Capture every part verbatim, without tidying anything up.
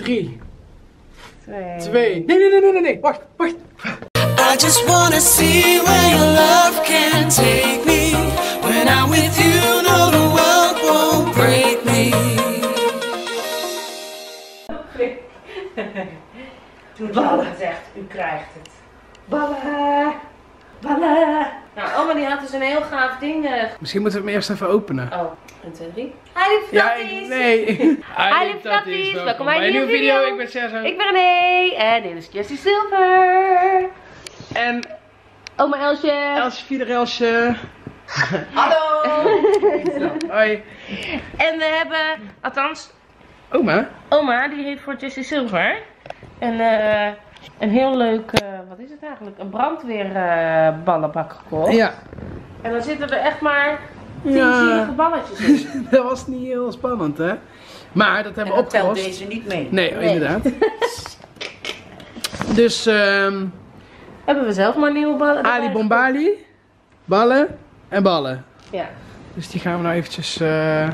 Drie. Twee. Twee. Nee, nee, nee, nee, nee, nee. Wacht, wacht. I just wanna see where your love can take me. When I'm with you, no, the world won't break me. Toen had gezegd, u krijgt het. Balla. Balla. Nou, oma die had dus een heel gaaf ding. Misschien moeten we hem eerst even openen. Oh, een, twee, drie. Hi, lieve nee. Hi, lieve Flappies. Welkom bij een nieuwe video. Ik ben Sergio. Ik ben René. En dit is Jessie Silver. En oma Elsje. Elsje, Fieder Elsje. Hallo. Hoi. En we hebben, althans... Oma? Oma, die heet voor Jessie Silver. En eh... Uh, een heel leuk, uh, wat is het eigenlijk, een brandweerballenbak uh, gekocht. Ja. En dan zitten er echt maar tien ja. zielige balletjes in. Dat was niet heel spannend, hè? Maar dat hebben en we opgelost. En dat telt deze niet mee. Nee, nee. inderdaad. Dus, um, hebben we zelf maar nieuwe ballen. Ali Bombali, ballen en ballen. Ja. Dus die gaan we nou eventjes... Uh,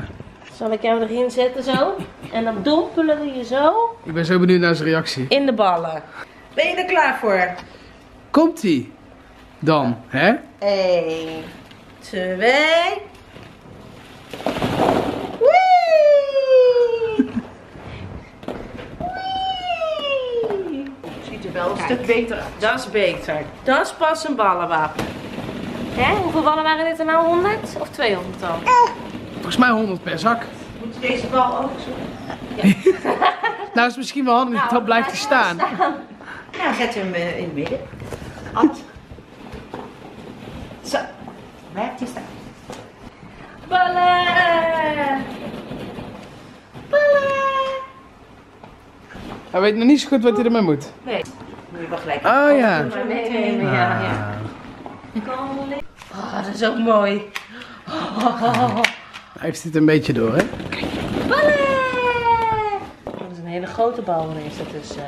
Zal ik jou erin zetten zo? En dan dompelen we je zo. Ik ben zo benieuwd naar zijn reactie. In de ballen. Ben je er klaar voor? Komt-ie dan, hè? Eén, twee. Wee! Wee! Ziet er wel een Kijk. stuk beter uit. Dat is beter. Dat is pas een ballenwapen. Hè? Hoeveel ballen waren dit er nou? honderd of tweehonderd dan? Eh. Volgens mij honderd per zak. Moet je deze bal ook zo? Ja. Nou, is het misschien wel handig nou, dat dat blijft te staan. staan. Nou, zet hem in het midden. Ad. Zo. Blijft hij staan. Ballen! Ballen! Hij weet nog niet zo goed wat hij ermee moet. Nee. Moet je wel gelijk. Oh ja. Nee, nee, nee, nee. Ja, ja. Oh, dat is ook mooi. Oh, oh, oh. Hij heeft dit een beetje door, hè? Ballen! Oh, dat is een hele grote bal ineens ertussen.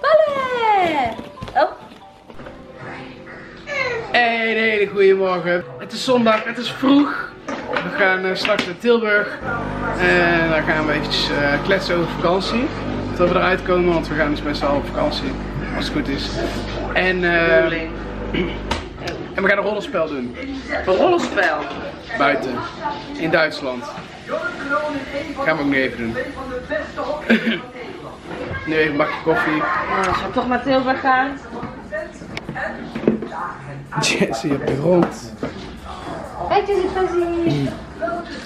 Ballen! Oh. Hey, een hele goede morgen. Het is zondag, het is vroeg. We gaan uh, straks naar Tilburg. En daar gaan we eventjes uh, kletsen over vakantie. Tot we eruit komen, want we gaan dus best wel op vakantie. Als het goed is. En... Uh, En we gaan een rollenspel doen. Een rollenspel? Buiten. In Duitsland. Gaan we ook nu even doen. Nu even een bakje koffie. Nou, als we toch naar Tilburg gaan. Jessie op de grond.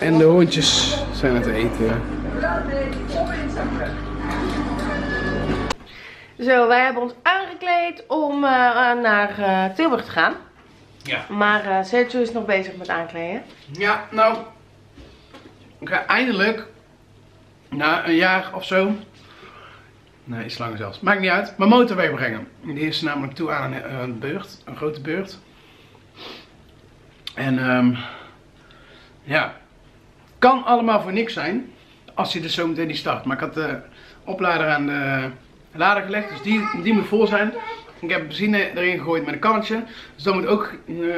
En de hondjes zijn aan het eten. Zo, wij hebben ons aangekleed om uh, naar uh, Tilburg te gaan. Ja. Maar uh, Sergio is nog bezig met aankleden. Ja, nou, ik ga eindelijk, na een jaar of zo, nee, iets langer zelfs, maakt niet uit, mijn motor wegbrengen. Die is namelijk toe aan een, een beurt, een grote beurt. En um, ja, kan allemaal voor niks zijn, als je dus zo meteen die start. Maar ik had de oplader aan de lader gelegd, dus die, die moet vol zijn. Ik heb benzine erin gegooid met een kannetje, dus dat moet ook uh,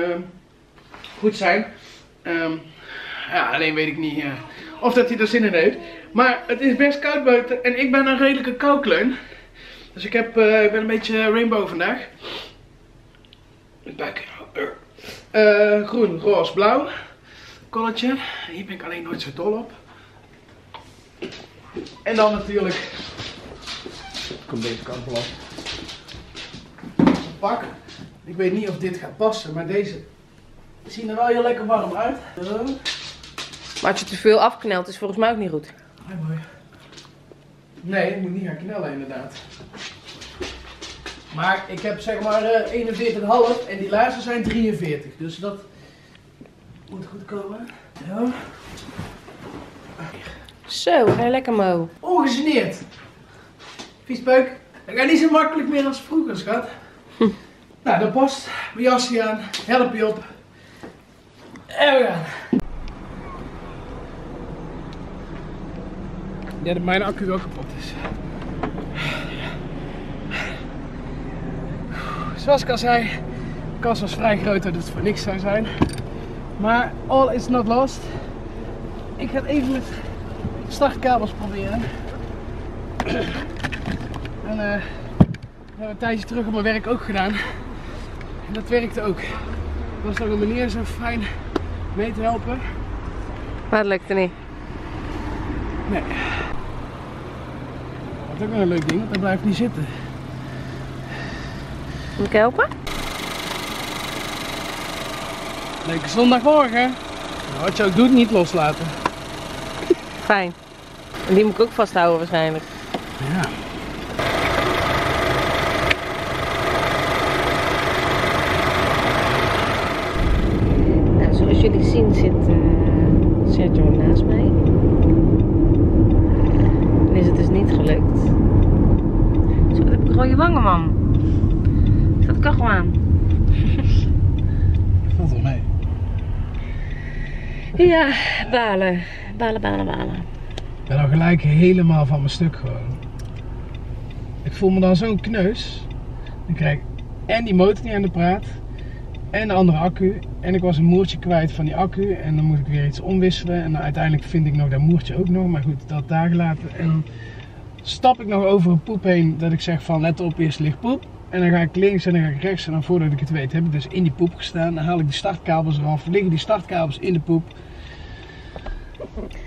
goed zijn. Um, ja, alleen weet ik niet uh, of dat hij er zin in heeft. Maar het is best koud buiten en ik ben een redelijke koukleun. Dus ik, heb, uh, ik ben een beetje rainbow vandaag. Buik. Uh, groen, roze, blauw. Kolletje. Hier ben ik alleen nooit zo dol op. En dan natuurlijk... Komt deze kant wel af. Pak. Ik weet niet of dit gaat passen, maar deze zien er wel heel lekker warm uit. Zo. Maar als je te veel afknelt is volgens mij ook niet goed. Hey boy. Nee, ik moet niet gaan knellen inderdaad. Maar ik heb zeg maar uh, eenenveertig komma vijf en die laarzen zijn drieënveertig, dus dat moet goed komen. Zo. Zo, ga je lekker mo. Ongegeneerd. Viespeuk. Dat gaat niet zo makkelijk meer als vroeger, schat. Hm. Nou, dan past mijn jasje aan, help je op. En we gaan. Ja, dat mijn accu ook kapot is. Zoals ik al zei, de kans was vrij groot dat het voor niks zou zijn. Maar all is not lost. Ik ga het even met startkabels proberen. En uh, dat hebben we tijdens terug op mijn werk ook gedaan. En dat werkte ook. Er was ook een meneer zo fijn mee te helpen. Maar het lukte niet. Nee. Dat is ook wel een leuk ding, want hij blijft niet zitten. Moet ik helpen? Leuke zondagmorgen. Nou, wat je ook doet, niet loslaten. Fijn. En die moet ik ook vasthouden waarschijnlijk. Ja. Nou, zoals jullie zien zit uh, Sergio naast mij. En is het dus niet gelukt. Zo, dan heb ik rode wangen, man. Ik zat kachel aan. Valt wel mee. Ja, balen. Balen, balen, balen. Ik ben nou gelijk helemaal van mijn stuk gewoon. Ik voel me dan zo'n kneus. Dan krijg ik en die motor niet aan de praat. En de andere accu. En ik was een moertje kwijt van die accu. En dan moet ik weer iets omwisselen. En dan uiteindelijk vind ik nog dat moertje ook nog. Maar goed, dat daar gelaten. En dan stap ik nog over een poep heen. Dat ik zeg van let op, eerst ligt poep. En dan ga ik links en dan ga ik rechts en dan voordat ik het weet heb ik dus in die poep gestaan. Dan haal ik die startkabels eraf, liggen die startkabels in de poep.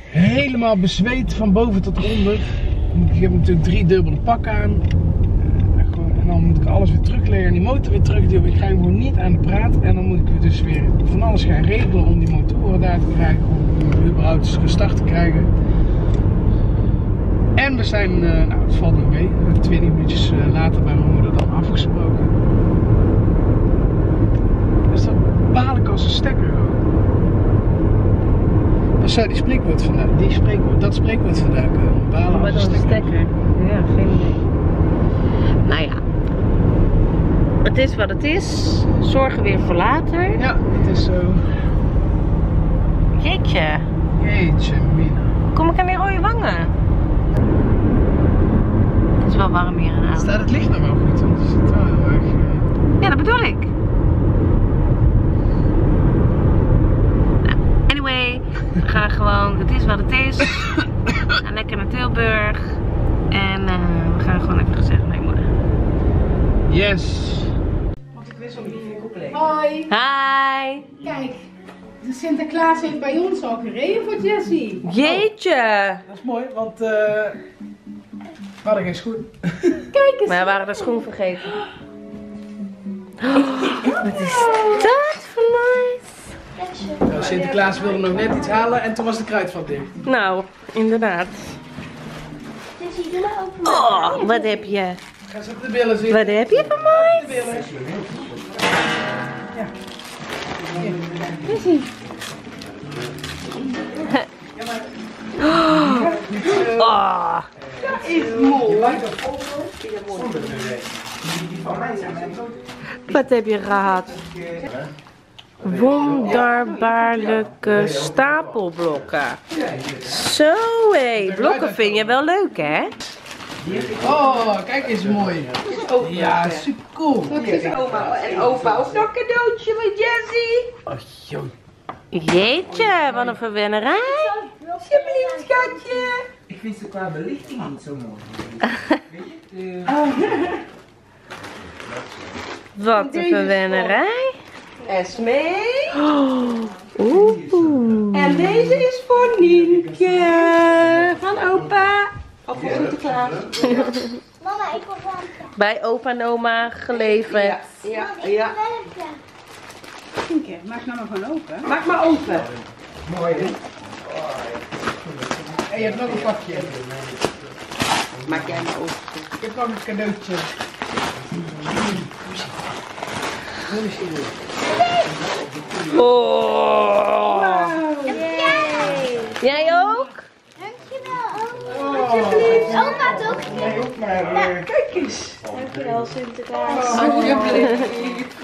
Helemaal bezweet van boven tot onder. Ik heb natuurlijk drie dubbele pakken aan. En dan moet ik alles weer terugleggen en die motor weer terugduwen. Ik ga hem gewoon niet aan de praat. En dan moet ik dus weer van alles gaan regelen om die motoren daar te krijgen. Om überhaupt gestart te krijgen. En we zijn, uh, nou het valt nog mee, twintig minuutjes uh, later bij mijn moeder dan afgesproken. Dus dat baal ik als een stekker ook. Dat zou die spreekwoord vandaan, die spreekwoord, dat spreekwoord vandaan komen. Balen als, als een stekker. stekker. Ja, geen idee. Nou ja, het is wat het is. Zorgen weer voor later. Ja, het is zo. Jeetje. Jeetje mina. Kom ik aan die rode wangen? Het is wel warm hier in Aalen. Staat het licht nou wel goed? Want het is wel heel erg... Ja, dat bedoel ik. Nou, anyway, we gaan gewoon, het is wat het is. We gaan lekker naar Tilburg. En uh, we gaan gewoon even gezellig mee moeder. Yes! Mag ik weer zo'n beetje koppelen? Hoi! Hi! Kijk, de Sinterklaas heeft bij ons al gereden voor Jessie. Jeetje! Oh, dat is mooi, want... Uh... We hadden geen schoen. Kijk eens. Maar we waren de schoen vergeten. Oh, wat is dat voor nice? Nou, Sinterklaas wilde nog net iets halen en toen was de kruidvat dicht. Nou, inderdaad. Oh, wat heb je? Ga eens op de billen zien. Wat heb je voor mij? Ja. Jessie. Oh. Dat is mooi. Wat heb je gehad? Wonderbaarlijke stapelblokken. Zo hé. Blokken vind je wel leuk hè? Oh, kijk eens mooi. Ja, super cool. Wat is oma en opa ook nog cadeautje met Jessie? Oh joh. Jeetje, wat een verwennerij. Alsjeblieft schatje. Ik vind ze qua belichting niet zo mooi. Weet je? Oh. Wat een verwennerij. Esmee. Oeh. En deze is voor Nienke. Van opa. Of voor Sinterklaas. Mama, ik wil warmte. Bij opa en oma geleverd. Ja, ja, ja. Nienke, maak nou maar gewoon open. Maak maar open. Mooi hè? En je hebt nog een pakje. Maak jij maar open. Ik heb nog een cadeautje. Oh. Wow. Yay. Jij ook? Dankjewel, oma. Alsjeblieft. Oma, toch? Ja, kijk eens. Dankjewel, Sinterklaas. Alsjeblieft.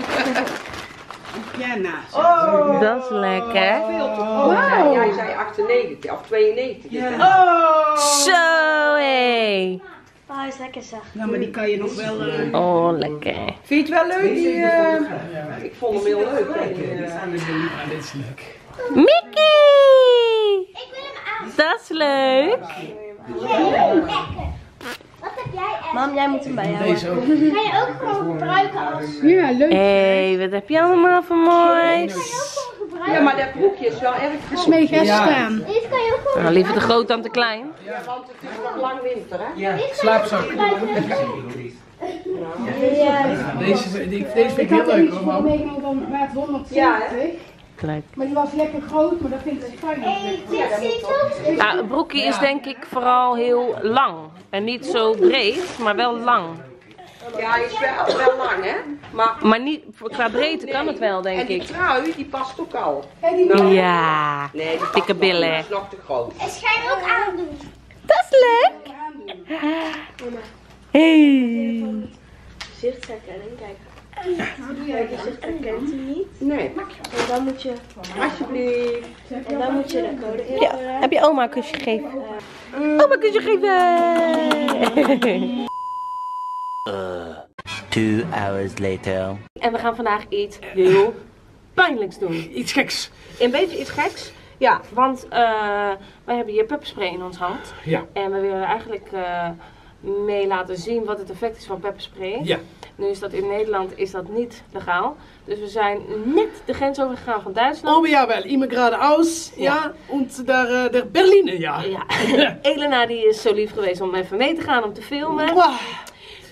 Ja, naast. Oh, dat is lekker. Wow. Wow. Jij zei achtennegentig of tweeënnegentig. Ja. Oh. Zo hé. Hij is lekker zacht. Nou, maar die kan je nog wel. Uh... Oh, lekker. Vind je het wel leuk? Die, uh... ja, ik vond hem heel leuk. Dit is leuk. Mickey! Ik wil hem Dat is leuk. Wat heb jij echt? Mam, jij moet hem bij jou. Deze ook. Kan je ook gewoon gebruiken als... Ja, leuk. Hé, hey, wat heb je allemaal voor moois? Ja, maar dat broekje is wel erg groot. Smee gaan staan. Dit kan je ook goed. Liever te groot dan te klein. Ja, want het is nog lang winter, hè? Ja, slaapzak. Ja. Deze, die, deze vind ik, ik heel leuk hoor. Ik had van maat honderdtwintig. Ja, maar die was lekker groot, maar dat vind ik fijn. Het nou, broekje is denk ik vooral heel lang. En niet zo breed, maar wel lang. Ja, hij is wel, wel lang, hè? Maar, maar niet, qua breedte nee. Kan het wel, denk ik. En die ik. trui, die past ook al. Nou, ja, nee, die dikke billen. Dat is nog te groot. En schijn ook aandoen. Dat is leuk. Hey. Zichtherkenning, kijk. Kijk, je zicht herkent hij niet. Nee. En dan moet je, alsjeblieft. En dan moet je de code in. Ja, heb je oma een kusje gegeven? Uh, oma een kusje geven! Uh, two hours later. En we gaan vandaag iets heel pijnlijks doen. Iets geks. Een beetje iets geks. Ja, want uh, wij hebben hier pepperspray in ons hand. Ja. En we willen eigenlijk uh, mee laten zien wat het effect is van pepperspray. Ja. Nu is dat in Nederland is dat niet legaal. Dus we zijn net de grens overgegaan van Duitsland. Oh ja, wel. Immer geradeaus. Ja. En daar der Berlijn, ja. Ja. Elena die is zo lief geweest om even mee te gaan om te filmen. Wow.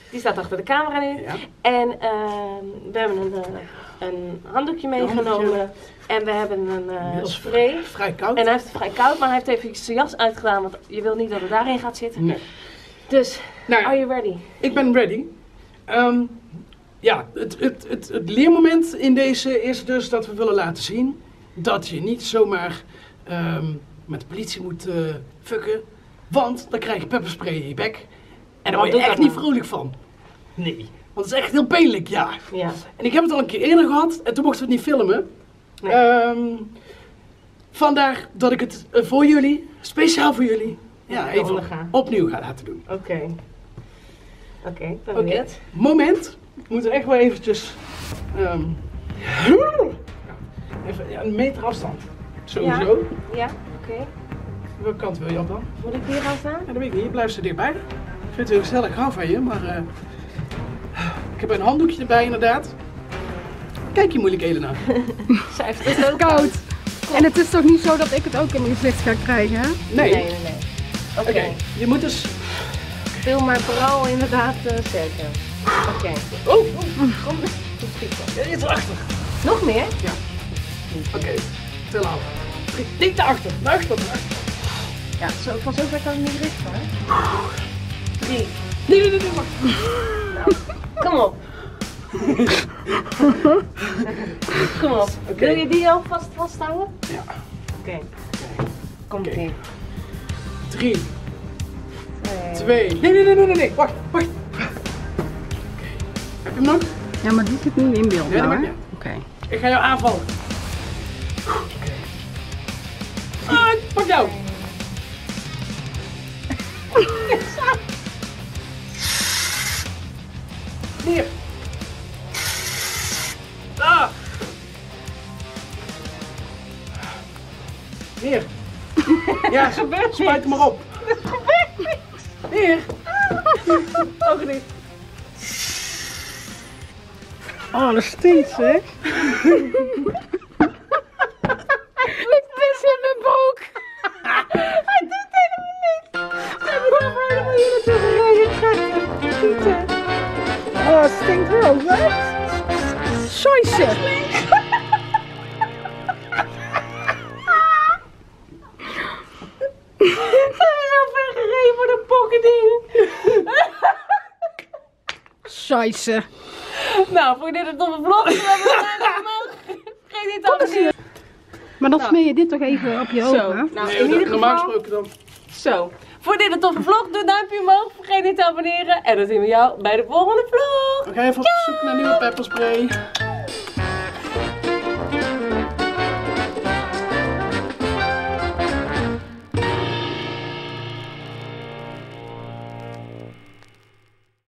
Die staat achter de camera nu. Ja. En uh, we hebben een, uh, een handdoekje meegenomen. Ja. En we hebben een uh, spray. Vrij koud. En hij heeft het vrij koud, maar hij heeft even zijn jas uitgedaan. Want je wil niet dat het daarin gaat zitten. Nee. Dus, nou, are you ready? Ik ben ready. Um, ja, het, het, het, het leermoment in deze is dus dat we willen laten zien dat je niet zomaar um, met de politie moet uh, fucken. Want dan krijg je pepperspray in je bek. En daar word je echt niet vrolijk van. Nee. Want het is echt heel pijnlijk, ja. ja. En ik heb het al een keer eerder gehad en toen mochten we het niet filmen. Nee. Um, vandaar dat ik het voor jullie, speciaal voor jullie, ja, ja, even opnieuw ga laten doen. Oké. Okay. Oké, okay, okay. Het. Moment. We moeten echt wel eventjes... Um, even ja, een meter afstand. Sowieso. Ja, ja. Oké. Okay. Welke kant wil je op dan? Moet ik hier aan staan? Ja, dat weet ik niet. Je blijft er dichtbij. Ik vind het heel gezellig, ik hou van je, maar uh, ik heb een handdoekje erbij inderdaad. Kijk je moeilijk, Elena. Zij heeft het heel koud. Kom. En het is toch niet zo dat ik het ook in mijn gezicht ga krijgen, hè? Nee. Nee, nee, nee. Oké, okay. Okay. Je moet dus... Veel maar vooral inderdaad uh, Sergio. Oké. Okay. Oh, kom. Dit is achter. Nog meer? Ja. Oké, okay. Til af. Dik naar achter, naar achter, naar achter. Ja, zo, van zover kan ik niet richten, hè? Nee, nee, nee, nee, wacht. Nou, kom op. Kom op. Okay. Wil je die al vast vasthouden? Ja. Oké. Okay. Komt okay. in. Drie. Twee. Twee. Nee, nee, nee, nee, nee. Wacht, wacht. Okay. Heb je hem nog? Ja, maar die zit niet in beeld. Nee, nou, Oké. Okay. Ik ga jou aanvallen. Oké. Okay. Ah, ik pak jou. Hier. Ah. Hier. Ja, spuit hem maar op. Dat gebeurt niks. Hier. Ook niet. Oh, dat stinkt, hè? Ik pis in mijn broek. Hij doet helemaal niks. Hij moet nog helemaal hier naartoe gereden. Oh, het stinkt wel, hè? Scheisse! Ze hebben zo ver gereden voor dat pokkending. Scheisse! Nou, vond je dit een domme vlog? Vergeet dit alles niet. Maar dan nou. Smeer je dit toch even op je ogen, hè? Nou, in ieder normaal gesproken dan. Zo. Voor dit een toffe vlog, doe een duimpje omhoog, vergeet niet te abonneren. En dan zien we jou bij de volgende vlog. We gaan even op zoek naar nieuwe pepperspray.